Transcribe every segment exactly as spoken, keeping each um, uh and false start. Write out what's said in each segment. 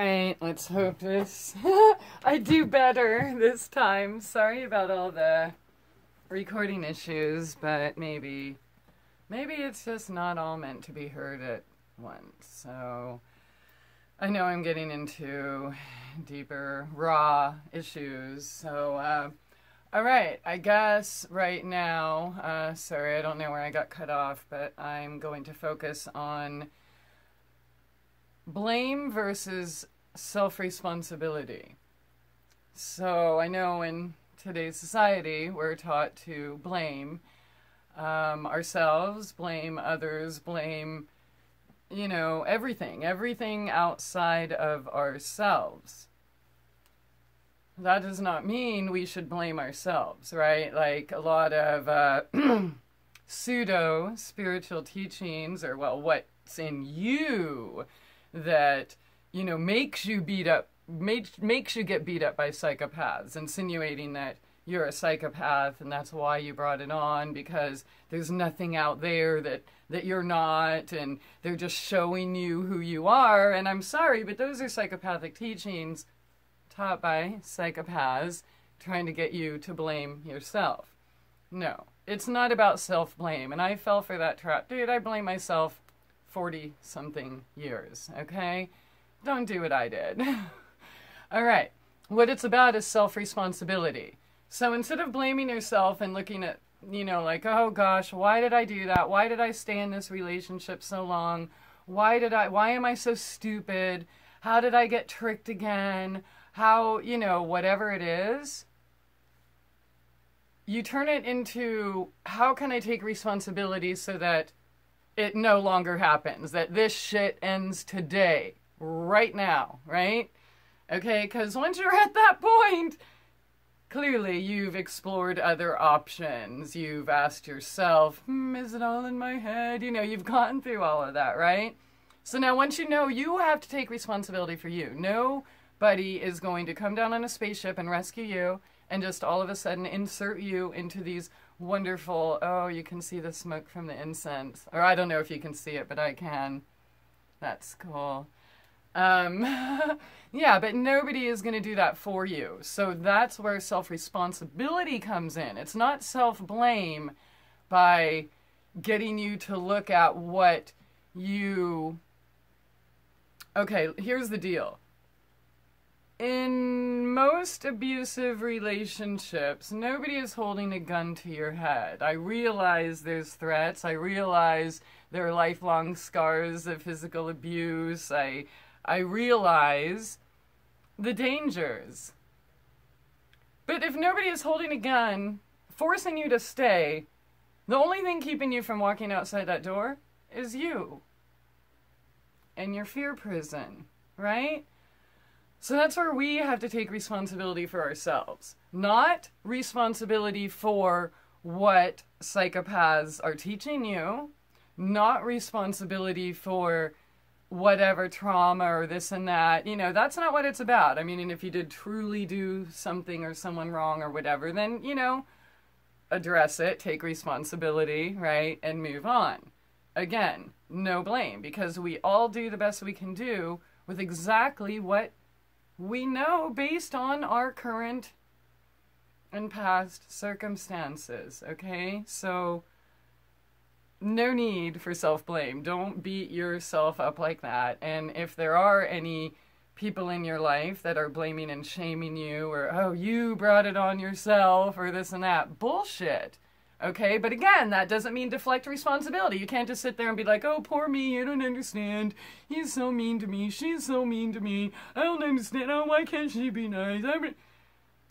Alright, let's hope this... I do better this time. Sorry about all the recording issues, but maybe... Maybe it's just not all meant to be heard at once. So I know I'm getting into deeper, raw issues. So, uh, all right, I guess right now, uh, sorry, I don't know where I got cut off, but I'm going to focus on blame versus self-responsibility. So I know in today's society, we're taught to blame Um, ourselves, blame others, blame, you know, everything, everything outside of ourselves. That does not mean we should blame ourselves, right? Like a lot of uh, pseudo spiritual teachings, or well, what's in you that, you know, makes you beat up, makes, makes you get beat up by psychopaths, insinuating that you're a psychopath and that's why you brought it on, because there's nothing out there that, that you're not, and they're just showing you who you are. And I'm sorry, but those are psychopathic teachings taught by psychopaths trying to get you to blame yourself. No, it's not about self-blame. And I fell for that trap. Dude, I blame myself forty-something years, okay? Don't do what I did. All right, what it's about is self-responsibility. So instead of blaming yourself and looking at, you know, like, oh gosh, why did I do that? Why did I stay in this relationship so long? Why did I, why am I so stupid? How did I get tricked again? How, you know, whatever it is, you turn it into, how can I take responsibility so that it no longer happens? That this shit ends today, right now, right? Okay, because once you're at that point, clearly, you've explored other options. You've asked yourself, hmm, is it all in my head? You know, you've gone through all of that, right? So now once you know, you have to take responsibility for you. Nobody is going to come down on a spaceship and rescue you and just all of a sudden insert you into these wonderful, oh, you can see the smoke from the incense. Or I don't know if you can see it, but I can. That's cool. Um, yeah, but nobody is going to do that for you. So that's where self-responsibility comes in. It's not self-blame by getting you to look at what you... Okay, here's the deal. In most abusive relationships, nobody is holding a gun to your head. I realize there's threats. I realize there are lifelong scars of physical abuse. I... I realize the dangers. But if nobody is holding a gun, forcing you to stay, the only thing keeping you from walking outside that door is you and your fear prison, right? So that's where we have to take responsibility for ourselves, not responsibility for what psychopaths are teaching you, not responsibility for whatever trauma or this and that. You know, that's not what it's about. I mean, and if you did truly do something or someone wrong or whatever, then, you know, address it, take responsibility, right, and move on. Again, no blame, because we all do the best we can do with exactly what we know based on our current and past circumstances, okay? So no need for self-blame. Don't beat yourself up like that. And if there are any people in your life that are blaming and shaming you, or, oh, you brought it on yourself, or this and that, bullshit. Okay? But again, that doesn't mean deflect responsibility. You can't just sit there and be like, oh, poor me, you don't understand. He's so mean to me. She's so mean to me. I don't understand. Oh, why can't she be nice? I'm...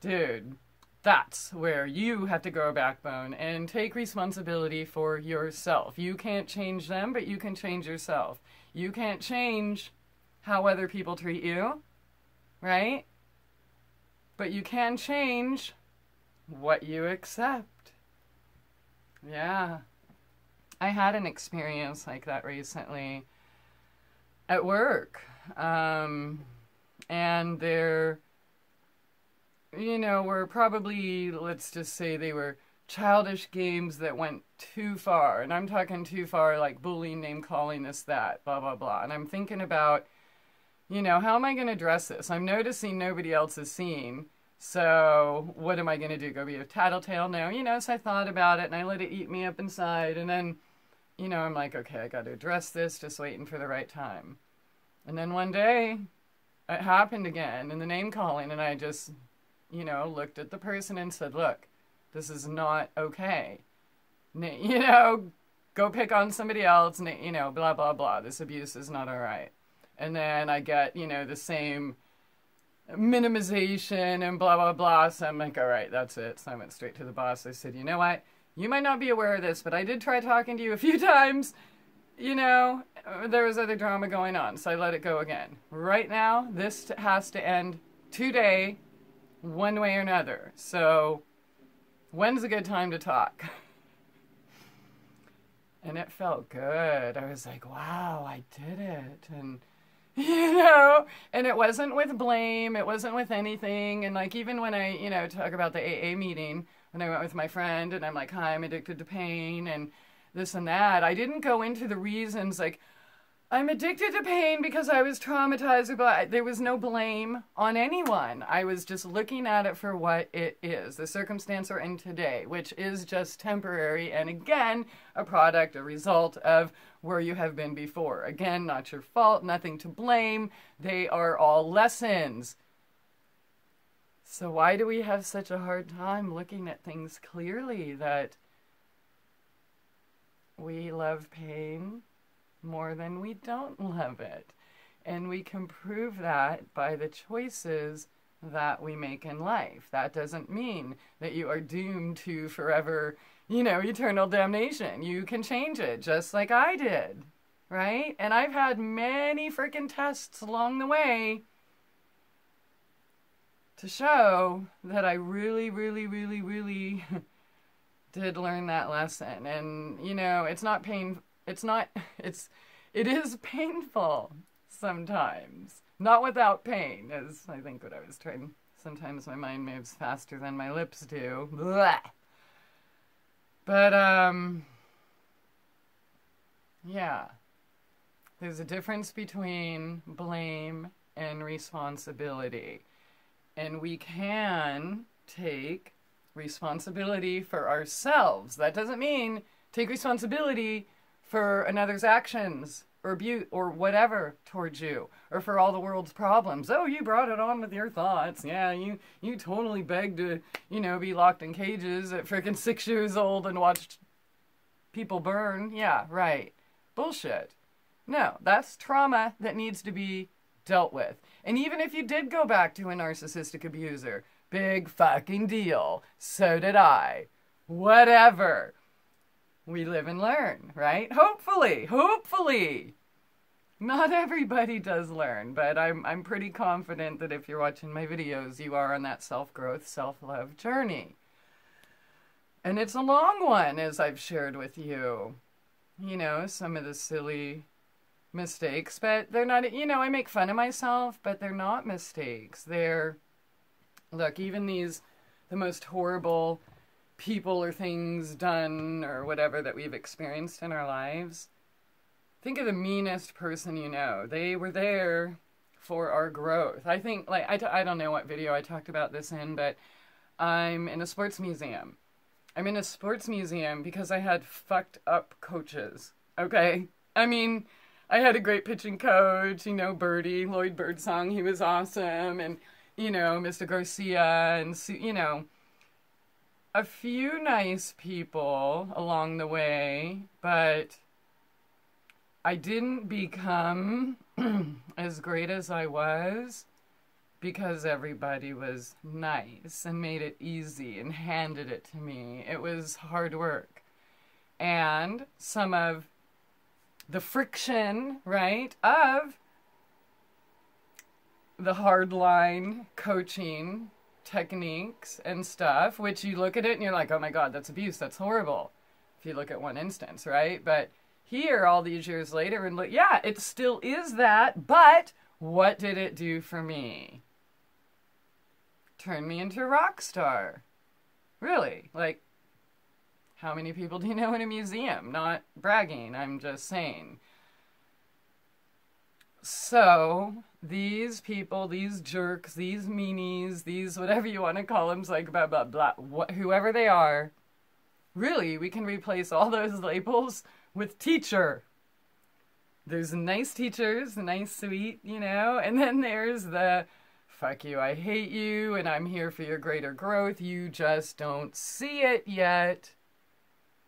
Dude. That's where you have to grow a backbone and take responsibility for yourself. You can't change them, but you can change yourself. You can't change how other people treat you, right? But you can change what you accept. Yeah. I had an experience like that recently at work. Um, and there... you know, were probably, let's just say they were childish games that went too far. And I'm talking too far, like bullying, name calling, this, that, blah, blah, blah. And I'm thinking about, you know, how am I going to dress this? I'm noticing nobody else is seeing. So what am I going to do? Go be a tattletale now? You know, so I thought about it and I let it eat me up inside. And then, you know, I'm like, okay, I got to address this, just waiting for the right time. And then one day it happened again in the name calling, and I just, you know, looked at the person and said, look, this is not okay. You know, go pick on somebody else, and, you know, blah, blah, blah. This abuse is not all right. And then I get, you know, the same minimization and blah, blah, blah. So I'm like, all right, that's it. So I went straight to the boss. I said, you know what? You might not be aware of this, but I did try talking to you a few times. You know, there was other drama going on, so I let it go again. Right now, this has to end today, one way or another. So when's a good time to talk? And it felt good. I was like, wow, I did it. And, you know, and it wasn't with blame. It wasn't with anything. And, like, even when I, you know, talk about the A A meeting, when I went with my friend and I'm like, hi, I'm addicted to pain and this and that, I didn't go into the reasons, like, I'm addicted to pain because I was traumatized. But there was no blame on anyone. I was just looking at it for what it is, the circumstance we're in today, which is just temporary and, again, a product, a result of where you have been before. Again, not your fault, nothing to blame. They are all lessons. So why do we have such a hard time looking at things clearly? That we love pain more than we don't love it. And we can prove that by the choices that we make in life. That doesn't mean that you are doomed to forever, you know, eternal damnation. You can change it, just like I did, right? And I've had many freaking tests along the way to show that I really, really, really, really did learn that lesson. And, you know, it's not pain. It's not, it's, it is painful sometimes. Not without pain, is I think what I was trying. Sometimes my mind moves faster than my lips do. Blah. But, um, yeah. There's a difference between blame and responsibility. And we can take responsibility for ourselves. That doesn't mean take responsibility for another's actions or abuse or whatever towards you, or for all the world's problems. Oh, you brought it on with your thoughts. Yeah, you, you totally begged to, you know, be locked in cages at frickin' six years old and watched people burn. Yeah, right. Bullshit. No, that's trauma that needs to be dealt with. And even if you did go back to a narcissistic abuser, big fucking deal. So did I. Whatever. We live and learn, right? Hopefully, hopefully. Not everybody does learn, but I'm, I'm pretty confident that if you're watching my videos, you are on that self-growth, self-love journey. And it's a long one, as I've shared with you. You know, some of the silly mistakes, but they're not, you know, I make fun of myself, but they're not mistakes. They're, look, even these, the most horrible people or things done or whatever that we've experienced in our lives. Think of the meanest person you know. They were there for our growth. I think, like, I, t I don't know what video I talked about this in, but I'm in a sports museum. I'm in a sports museum because I had fucked up coaches, okay? I mean, I had a great pitching coach, you know, Birdie, Lloyd Birdsong, he was awesome, and, you know, Mister Garcia, and, you know, a few nice people along the way, but I didn't become as great as I was because everybody was nice and made it easy and handed it to me. It was hard work. And some of the friction, right, of the hardline coaching techniques and stuff, which you look at it and you're like, oh my God, that's abuse, that's horrible, if you look at one instance, right? But here, all these years later, and look, yeah, it still is that, but what did it do for me? Turn me into a rock star. Really, like, how many people do you know in a museum? Not bragging, I'm just saying. So these people, these jerks, these meanies, these whatever you want to call them, like blah, blah, blah, wh whoever they are, really, we can replace all those labels with teacher. There's nice teachers, nice, sweet, you know, and then there's the fuck you, I hate you, and I'm here for your greater growth. You just don't see it yet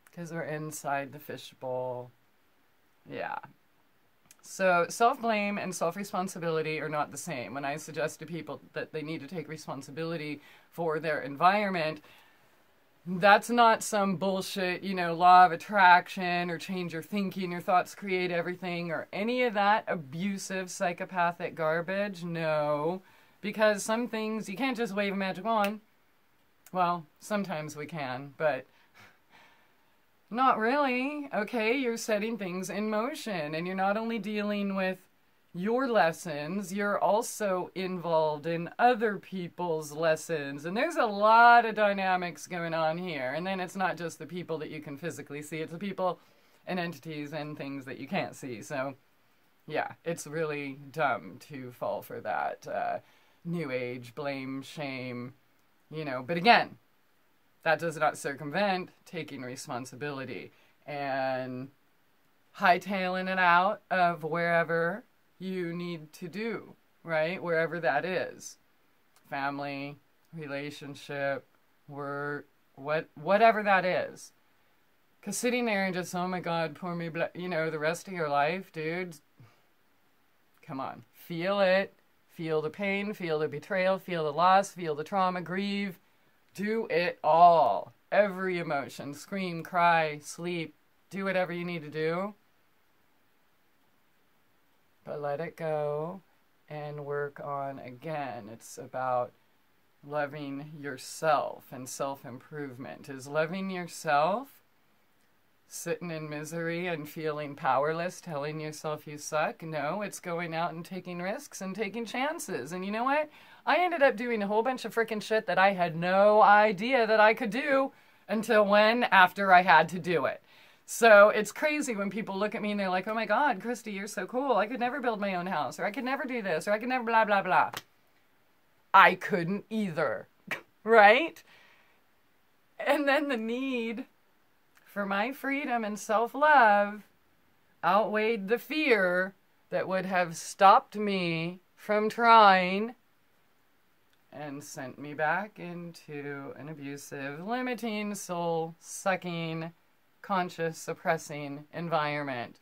because we're inside the fishbowl. Yeah. So self-blame and self-responsibility are not the same. When I suggest to people that they need to take responsibility for their environment, that's not some bullshit, you know, law of attraction or change your thinking, your thoughts create everything, or any of that abusive psychopathic garbage. No, because some things you can't just wave a magic wand. Well, sometimes we can, but not really. Okay, you're setting things in motion, and you're not only dealing with your lessons, you're also involved in other people's lessons. And there's a lot of dynamics going on here. And then it's not just the people that you can physically see, it's the people and entities and things that you can't see. So yeah, it's really dumb to fall for that uh, new age blame, shame, you know. But again, that does not circumvent taking responsibility and hightailing it out of wherever you need to do, right? Wherever that is. Family, relationship, work, what, whatever that is. Because sitting there and just, oh my God, pour me, you know, the rest of your life, dude, come on. Feel it. Feel the pain, feel the betrayal, feel the loss, feel the trauma, grieve. Do it all. Every emotion. Scream, cry, sleep. Do whatever you need to do. But let it go and work on again. It's about loving yourself and self-improvement. Is loving yourself sitting in misery and feeling powerless, telling yourself you suck? No, it's going out and taking risks and taking chances. And you know what? I ended up doing a whole bunch of freaking shit that I had no idea that I could do until when? After I had to do it. So it's crazy when people look at me and they're like, oh my God, Christie, you're so cool. I could never build my own house, or I could never do this, or I could never blah, blah, blah. I couldn't either, right? And then the need for my freedom and self-love outweighed the fear that would have stopped me from trying and sent me back into an abusive, limiting, soul-sucking, conscious, suppressing environment.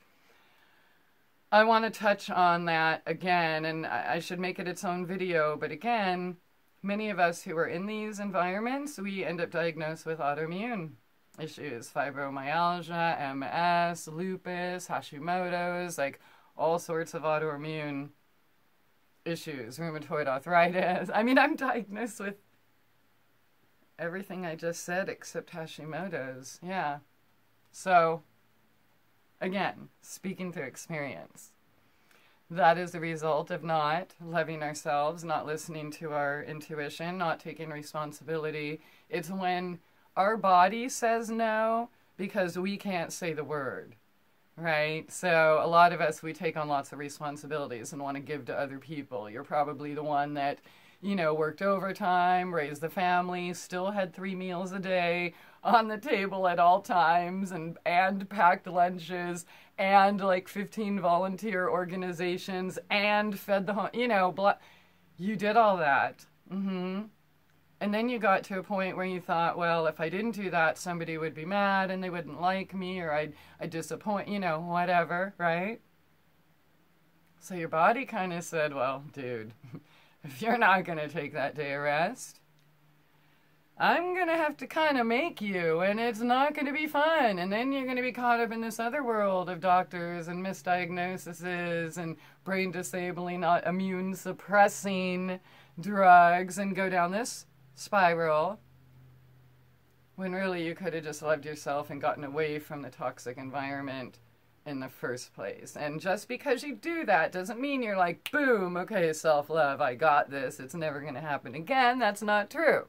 I want to touch on that again, and I should make it its own video, but again, many of us who are in these environments, we end up diagnosed with autoimmune issues, fibromyalgia, M S, lupus, Hashimoto's, like all sorts of autoimmune issues, rheumatoid arthritis. I mean, I'm diagnosed with everything I just said except Hashimoto's, yeah. So, again, speaking through experience, that is the result of not loving ourselves, not listening to our intuition, not taking responsibility. It's when our body says no because we can't say the word, right? So a lot of us, we take on lots of responsibilities and want to give to other people. You're probably the one that, you know, worked overtime, raised the family, still had three meals a day on the table at all times, and, and packed lunches, and like fifteen volunteer organizations, and fed the home, you know, blah. You did all that. Mm-hmm. And then you got to a point where you thought, well, if I didn't do that, somebody would be mad, and they wouldn't like me, or I'd, I'd disappoint, you know, whatever, right? So your body kind of said, well, dude, if you're not going to take that day of rest, I'm going to have to kind of make you, and it's not going to be fun. And then you're going to be caught up in this other world of doctors and misdiagnoses and brain-disabling, immune-suppressing drugs, and go down this spiral when really you could have just loved yourself and gotten away from the toxic environment in the first place. And just because you do that doesn't mean you're like, boom, okay, self-love, I got this, it's never going to happen again. That's not true.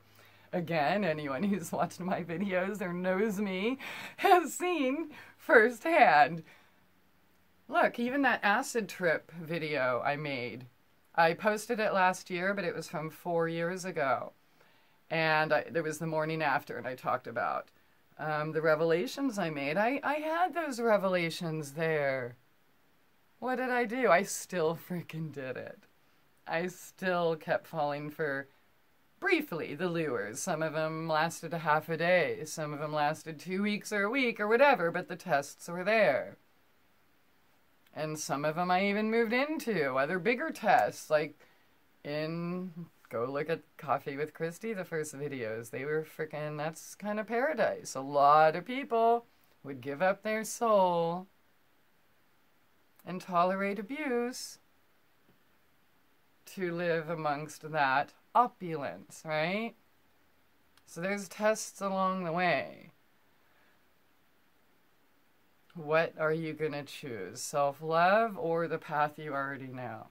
Again, anyone who's watched my videos or knows me has seen firsthand Look, even that acid trip video I made, I posted it last year, but it was from four years ago. And I, there was the morning after, and I talked about um, the revelations I made. I, I had those revelations there. What did I do? I still freaking did it. I still kept falling for, briefly, the lures. Some of them lasted a half a day. Some of them lasted two weeks or a week or whatever, but the tests were there. And some of them I even moved into other bigger tests, like in, go look at Coffee with Christie, the first videos. They were freaking, that's kind of paradise. A lot of people would give up their soul and tolerate abuse to live amongst that opulence, right? So there's tests along the way. What are you going to choose? Self-love or the path you already know?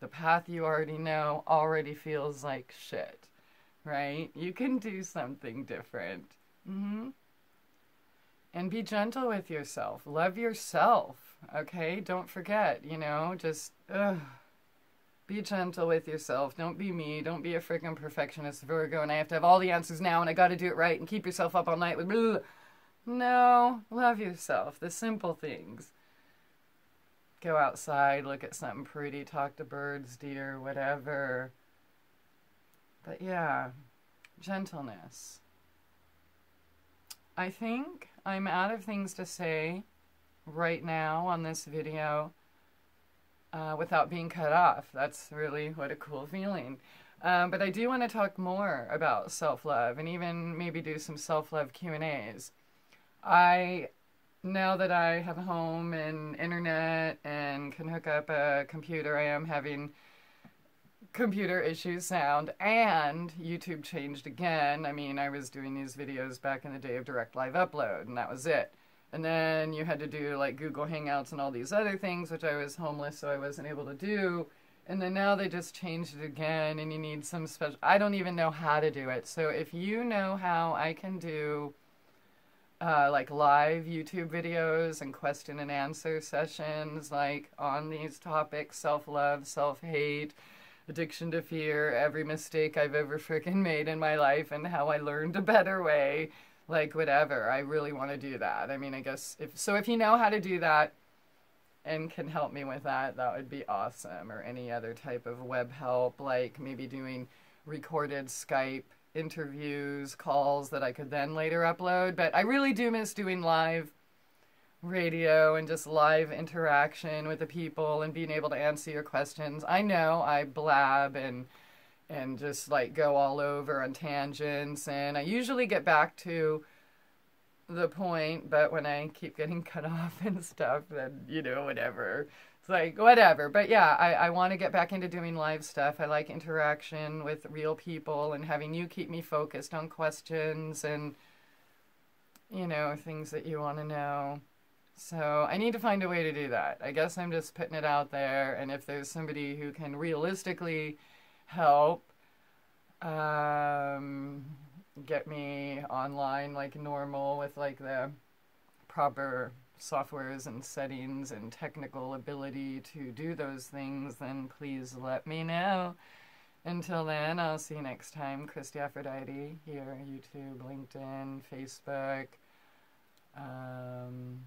The path you already know already feels like shit, right? You can do something different. Mm-hmm. And be gentle with yourself. Love yourself, okay? Don't forget, you know, just ugh. Be gentle with yourself. Don't be me. Don't be a freaking perfectionist Virgo and I have to have all the answers now and I got to do it right and keep yourself up all night with blah. No, love yourself. The simple things. Go outside, look at something pretty, talk to birds, deer, whatever. But yeah, gentleness. I think I'm out of things to say right now on this video uh, without being cut off. That's really what a cool feeling. Um, but I do want to talk more about self-love and even maybe do some self-love Q and A's. I, now that I have a home and internet and can hook up a computer, I am having computer issues, sound, and YouTube changed again. I mean, I was doing these videos back in the day of direct live upload, and that was it. And then you had to do, like, Google Hangouts and all these other things, which I was homeless, so I wasn't able to do. And then now they just changed it again, and you need some special... I don't even know how to do it. So if you know how I can do... Uh, like live YouTube videos and question and answer sessions, like on these topics, self-love, self-hate, addiction to fear, every mistake I've ever freaking made in my life and how I learned a better way, like whatever. I really want to do that. I mean, I guess, if so if you know how to do that and can help me with that, that would be awesome. Or any other type of web help, like maybe doing recorded Skype interviews, calls that I could then later upload. But I really do miss doing live radio and just live interaction with the people and being able to answer your questions. I know I blab and and just like go all over on tangents, and I usually get back to the point, but when I keep getting cut off and stuff, then, you know, whatever. It's like, whatever. But yeah, I, I want to get back into doing live stuff. I like interaction with real people and having you keep me focused on questions and, you know, things that you want to know. So I need to find a way to do that. I guess I'm just putting it out there. And if there's somebody who can realistically help um, get me online like normal with like the proper... softwares and settings and technical ability to do those things, then please let me know. Until then, I'll see you next time. Christie Aphrodite here, YouTube, LinkedIn, Facebook. Um,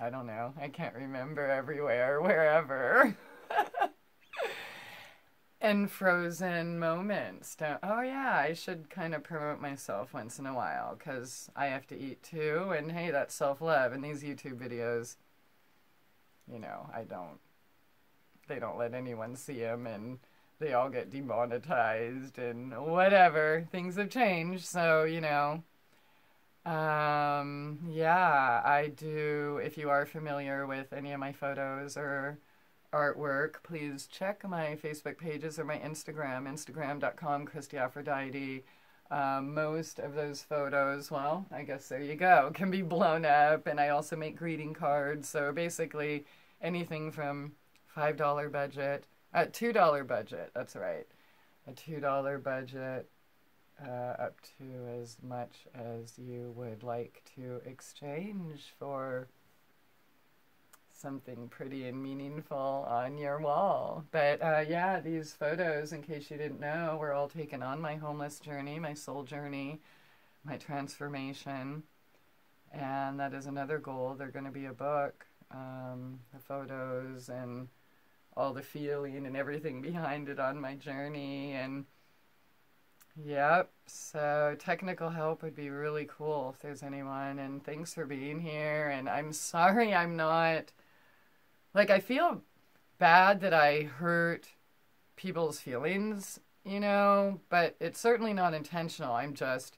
I don't know. I can't remember everywhere, wherever. And frozen moments. Don't, oh yeah, I should kind of promote myself once in a while because I have to eat too. And hey, that's self-love. And these YouTube videos, you know, I don't, they don't let anyone see them and they all get demonetized and whatever. Things have changed. So, you know, um, yeah, I do. If you are familiar with any of my photos or artwork, please check my Facebook pages or my Instagram, instagram dot com, Christie Aphrodite. Um, most of those photos, well, I guess there you go, can be blown up, and I also make greeting cards, so basically anything from five dollar budget, uh, two dollar budget, that's right, a two dollar budget, uh, up to as much as you would like to exchange for something pretty and meaningful on your wall. But uh, yeah, these photos, in case you didn't know, were all taken on my homeless journey, my soul journey, my transformation. And that is another goal. They're going to be a book, um, the photos and all the feeling and everything behind it on my journey. And yep, so technical help would be really cool if there's anyone, and thanks for being here. And I'm sorry I'm not, like, I feel bad that I hurt people's feelings, you know, but it's certainly not intentional. I'm just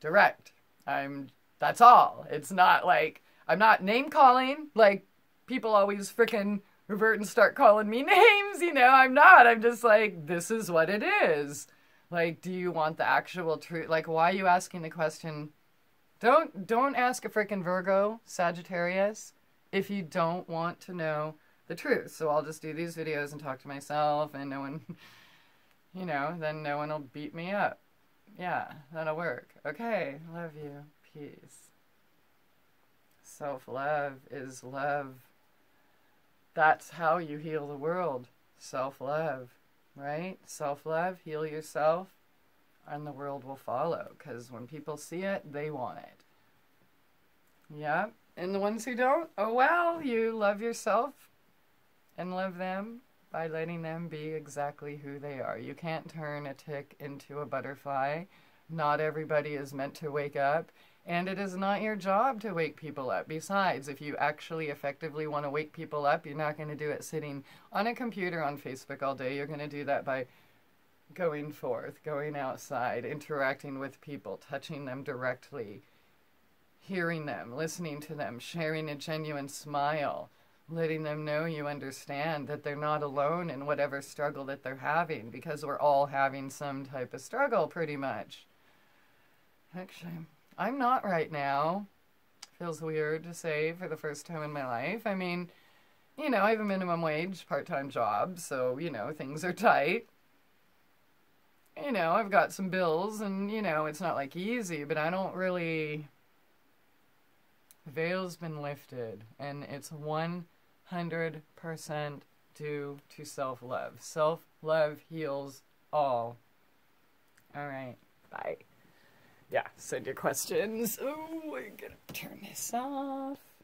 direct. I'm, that's all. It's not like, I'm not name calling, like people always frickin' revert and start calling me names, you know, I'm not. I'm just like, this is what it is. Like, do you want the actual truth? Like, why are you asking the question? Don't, don't ask a frickin' Virgo, Sagittarius, if you don't want to know the truth. So I'll just do these videos and talk to myself, and no one, you know, then no one will beat me up. Yeah, that'll work. Okay, love you. Peace. Self-love is love. That's how you heal the world. Self-love. Right? Self-love, heal yourself, and the world will follow. Because when people see it, they want it. Yeah. And the ones who don't, oh well, you love yourself and love them by letting them be exactly who they are. You can't turn a tick into a butterfly. Not everybody is meant to wake up. And it is not your job to wake people up. Besides, if you actually effectively want to wake people up, you're not going to do it sitting on a computer on Facebook all day. You're going to do that by going forth, going outside, interacting with people, touching them directly, hearing them, listening to them, sharing a genuine smile, letting them know you understand that they're not alone in whatever struggle that they're having, because we're all having some type of struggle, pretty much. Actually, I'm not right now. Feels weird to say for the first time in my life. I mean, you know, I have a minimum wage part-time job, so, you know, things are tight. You know, I've got some bills, and, you know, it's not, like, easy, but I don't really... The veil's been lifted, and it's one hundred percent due to self-love. Self-love heals all. All right, bye. Yeah, send your questions. Oh, we're gonna turn this off.